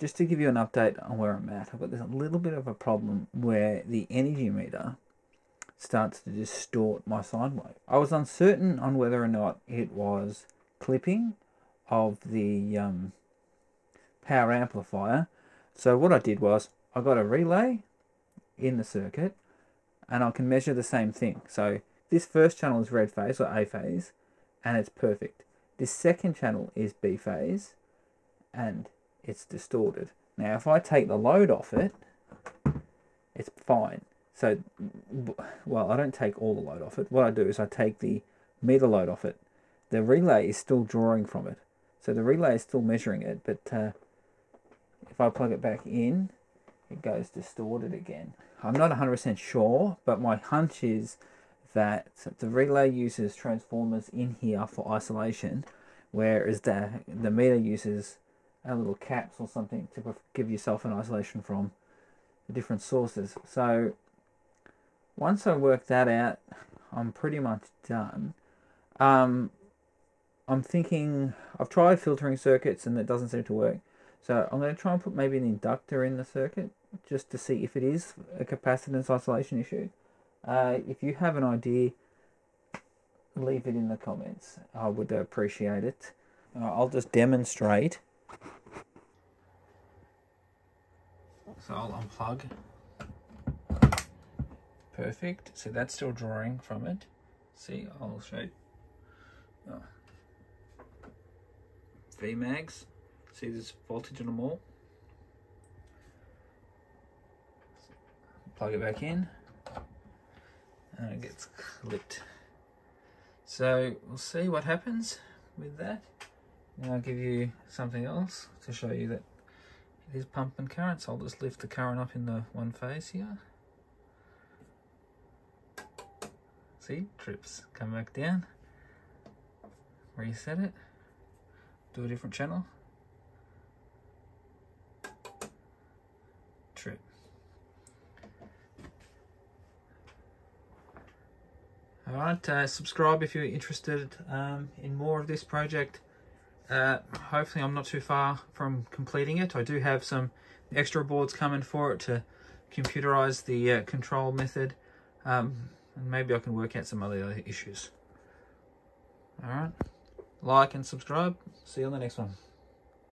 just to give you an update on where I'm at, I've got this little bit of a problem where the energy meter starts to distort my sine wave. I was uncertain on whether or not it was clipping of the power amplifier. So what I did was I got a relay in the circuit and I can measure the same thing. So this first channel is red phase or A phase and it's perfect. This second channel is B phase and it's distorted. Now if I take the load off it, it's fine. So, well, I don't take all the load off it. What I do is I take the meter load off it. The relay is still drawing from it. So the relay is still measuring it, but if I plug it back in, it goes distorted again. I'm not 100% sure, but my hunch is that the relay uses transformers in here for isolation, whereas the meter uses a little caps or something to give yourself an isolation from the different sources. So once I work that out, I'm pretty much done. I'm thinking, I've tried filtering circuits and that doesn't seem to work. So I'm going to try and put maybe an inductor in the circuit just to see if it is a capacitance isolation issue. If you have an idea, leave it in the comments. I would appreciate it. I'll just demonstrate. So I'll unplug. Perfect. See, that's still drawing from it. See, I'll show you. Oh. VMAGs. See, there's voltage on them all. Plug it back in and it gets clipped. So we'll see what happens with that. And I'll give you something else to show you that it is pumping current. So I'll just lift the current up in the one phase here. See, trips, come back down, reset it, do a different channel. Trip. All right, subscribe if you're interested in more of this project. Hopefully I'm not too far from completing it. I do have some extra boards coming for it to computerize the control method, and maybe I can work out some other issues. All right, like and subscribe. See you on the next one.